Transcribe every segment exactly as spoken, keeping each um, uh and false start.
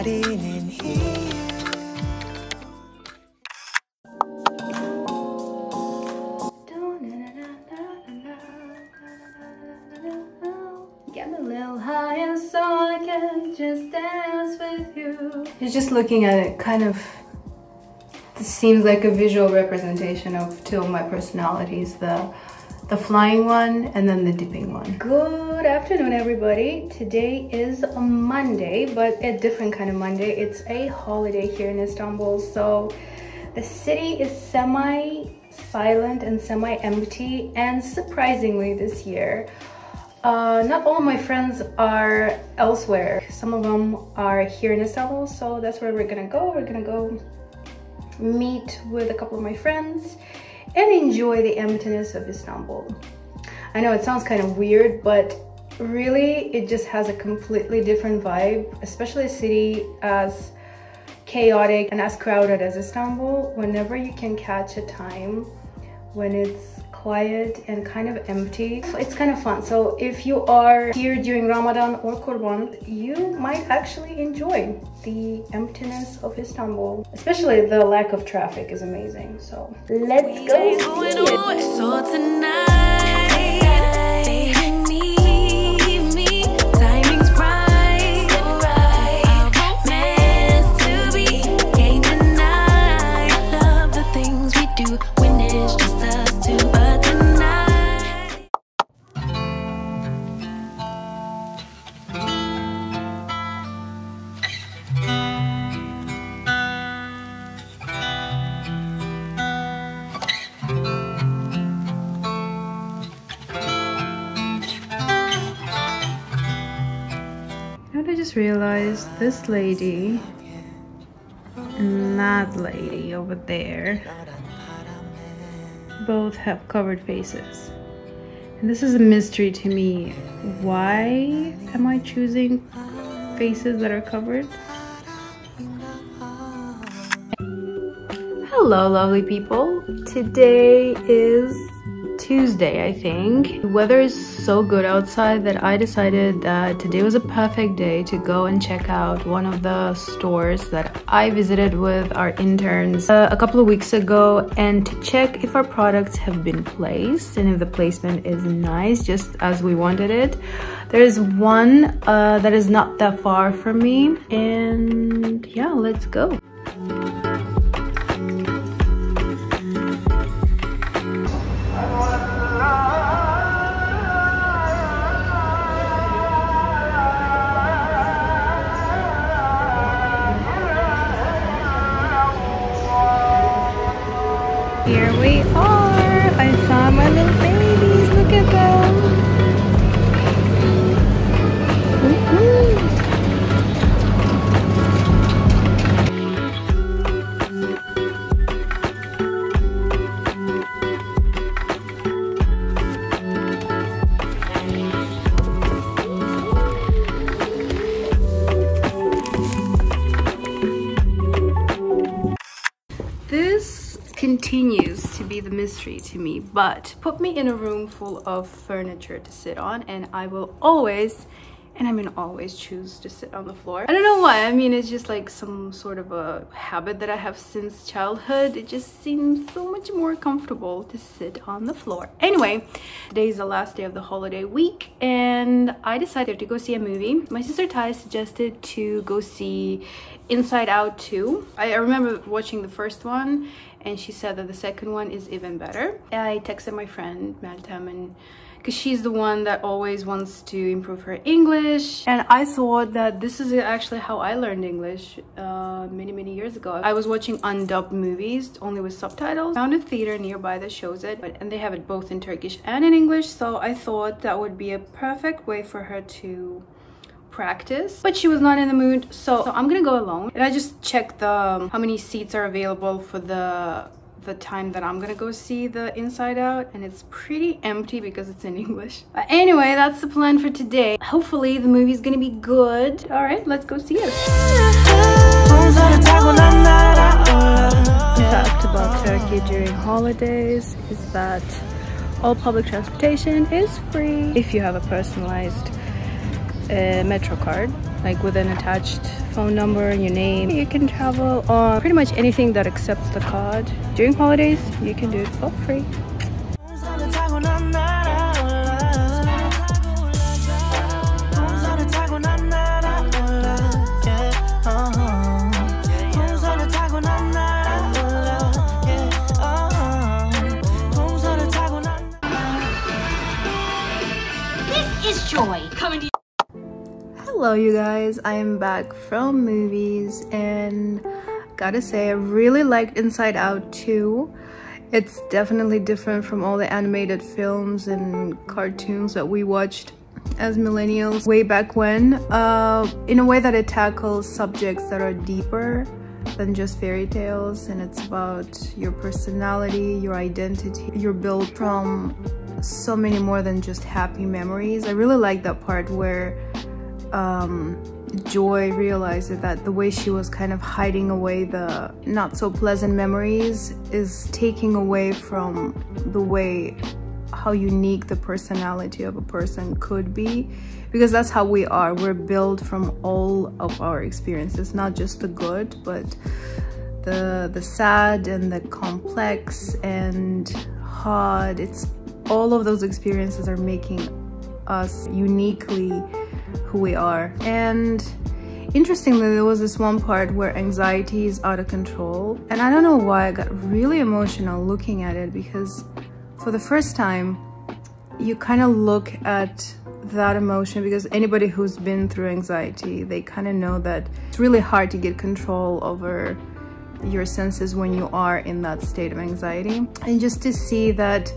hiding in here. Get a little higher so I can just dance with you. You're just looking at it kind of, this seems like a visual representation of two of my personalities, the the flying one and then the dipping one. Good afternoon, everybody. Today is a Monday, but a different kind of Monday. It's a holiday here in Istanbul, so the city is semi-silent and semi-empty, and surprisingly this year, uh, not all my friends are elsewhere. Some of them are here in Istanbul, so that's where we're gonna go. We're gonna go meet with a couple of my friends and enjoy the emptiness of Istanbul. I know it sounds kind of weird, but really it just has a completely different vibe, especially a city as chaotic and as crowded as Istanbul. Whenever you can catch a time when it's quiet and kind of empty, it's kind of fun. So if you are here during Ramadan or Kurban, you might actually enjoy the emptiness of Istanbul. Especially the lack of traffic is amazing. So let's go. So tonight they need me, timing's right, so right. I want meant to be, can't deny. I love the things we do when it's just us two, but tonight. Realized this lady and that lady over there both have covered faces, and this is a mystery to me. Why am I choosing faces that are covered? Hello lovely people, today is Tuesday, I think. The weather is so good outside that I decided that today was a perfect day to go and check out one of the stores that I visited with our interns uh, a couple of weeks ago, and to check if our products have been placed and if the placement is nice, just as we wanted it. There is one uh, that is not that far from me, and yeah, let's go. Here we are! I saw my little babies! Look at them! Continues to be the mystery to me, but put me in a room full of furniture to sit on and I will always, and I mean always, choose to sit on the floor. I don't know why. I mean, it's just like some sort of a habit that I have since childhood. It just seems so much more comfortable to sit on the floor. Anyway, today is the last day of the holiday week and I decided to go see a movie. My sister Ty suggested to go see Inside Out two. I, I remember watching the first one and she said that the second one is even better. I texted my friend Meltem, and because she's the one that always wants to improve her English, and I thought that this is actually how I learned English uh, many many years ago. I was watching undubbed movies only with subtitles. I found a theater nearby that shows it, but, and they have it both in Turkish and in English, so I thought that would be a perfect way for her to practice, but she was not in the mood, so, so I'm gonna go alone. And I just checked the um, how many seats are available for the the time that I'm gonna go see the Inside Out, and it's pretty empty because it's in English. But anyway, that's the plan for today. Hopefully the movie's gonna be good. All right, let's go see it. The fact about Turkey during holidays is that all public transportation is free if you have a personalized a Metro card, like with an attached phone number and your name. You can travel on pretty much anything that accepts the card. During holidays, you can do it for free. Hello you guys, I am back from movies and gotta say I really liked Inside Out two. It's definitely different from all the animated films and cartoons that we watched as millennials way back when, uh, in a way that it tackles subjects that are deeper than just fairy tales, and it's about your personality, your identity, your build from so many more than just happy memories. I really like that part where um Joy realizes that the way she was kind of hiding away the not so pleasant memories is taking away from the way how unique the personality of a person could be, because that's how we are. We're built from all of our experiences, not just the good, but the the sad and the complex and hard. It's all of those experiences are making us uniquely who we are. And interestingly, there was this one part where anxiety is out of control, and I don't know why I got really emotional looking at it, because for the first time you kind of look at that emotion, because anybody who's been through anxiety, they kind of know that it's really hard to get control over your senses when you are in that state of anxiety. And just to see that,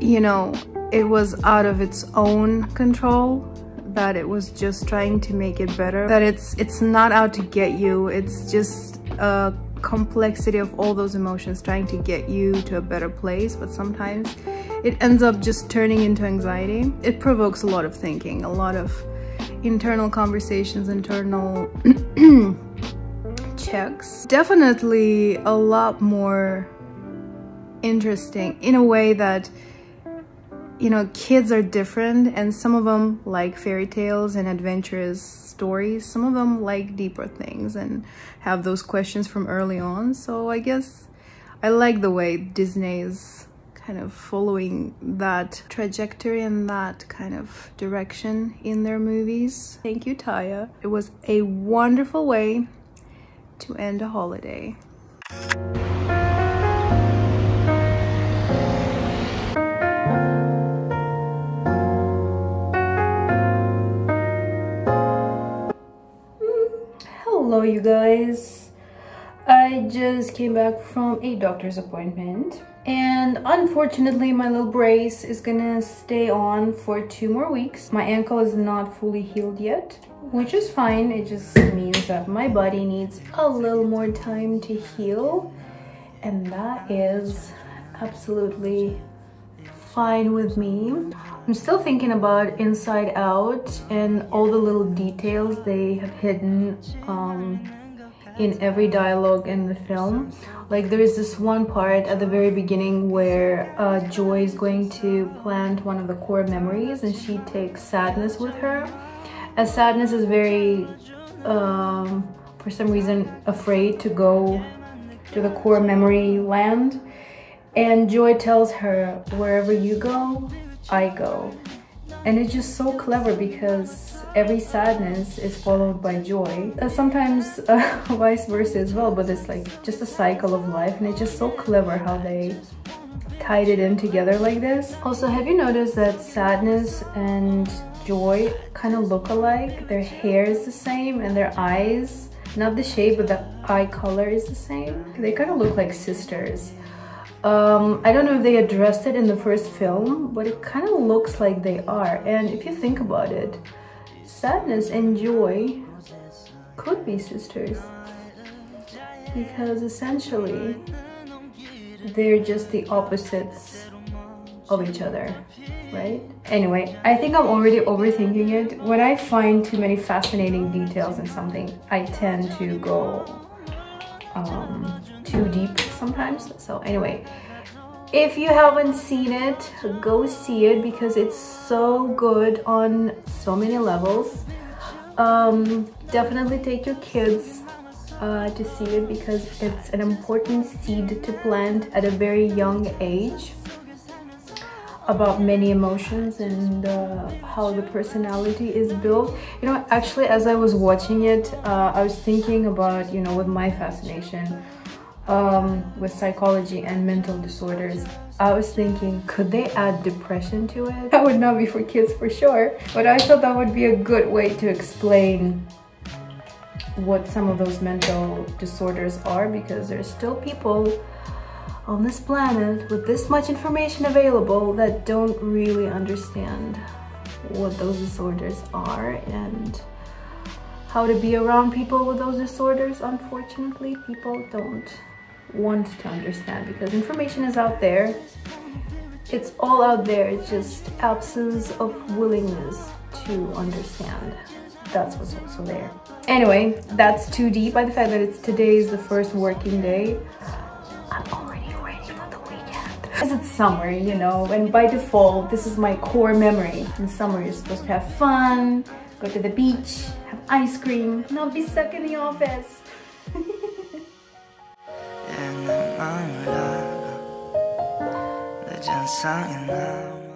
you know, it was out of its own control, that it was just trying to make it better, that it's it's not out to get you, it's just a complexity of all those emotions trying to get you to a better place, but sometimes it ends up just turning into anxiety. It provokes a lot of thinking, a lot of internal conversations, internal checks. Definitely a lot more interesting in a way that, you know, kids are different, and some of them like fairy tales and adventurous stories, some of them like deeper things and have those questions from early on. So I guess I like the way Disney is kind of following that trajectory and that kind of direction in their movies. Thank you, Taya. It was a wonderful way to end a holiday. Hello you guys, I just came back from a doctor's appointment, and unfortunately my little brace is gonna stay on for two more weeks. My ankle is not fully healed yet, which is fine. It just means that my body needs a little more time to heal, and that is absolutely fine with me. I'm still thinking about Inside Out and all the little details they have hidden um, in every dialogue in the film. Like there is this one part at the very beginning where uh, Joy is going to plant one of the core memories, and she takes sadness with her, as sadness is very, um, for some reason, afraid to go to the core memory land. And Joy tells her, wherever you go, I go. And it's just so clever, because every sadness is followed by joy. Uh, sometimes uh, vice versa as well, but it's like just a cycle of life, and it's just so clever how they tied it in together like this. Also, have you noticed that sadness and joy kind of look alike? Their hair is the same, and their eyes, not the shape, but the eye color is the same. They kind of look like sisters. Um, I don't know if they addressed it in the first film, but it kind of looks like they are. And if you think about it, sadness and joy could be sisters, because essentially they're just the opposites of each other, right? Anyway, I think I'm already overthinking it. When I find too many fascinating details in something, I tend to go um, too deep sometimes. So anyway, If you haven't seen it, go see it because it's so good on so many levels. Um, definitely take your kids uh, to see it because it's an important seed to plant at a very young age about many emotions and uh, how the personality is built. You know, actually, as I was watching it, uh, I was thinking about, you know, with my fascination um with psychology and mental disorders, I was thinking, could they add depression to it? That would not be for kids for sure, but I thought that would be a good way to explain what some of those mental disorders are, because there's still people on this planet with this much information available that don't really understand what those disorders are and how to be around people with those disorders. Unfortunately, people don't want to understand because information is out there. It's all out there. It's just absence of willingness to understand. That's what's also there. Anyway, that's too deep by the fact that it's today is the first working day. I'm already ready for the weekend. Because it's summer, you know, and by default, this is my core memory. In summer, you're supposed to have fun, go to the beach, have ice cream, not be stuck in the office. And I'm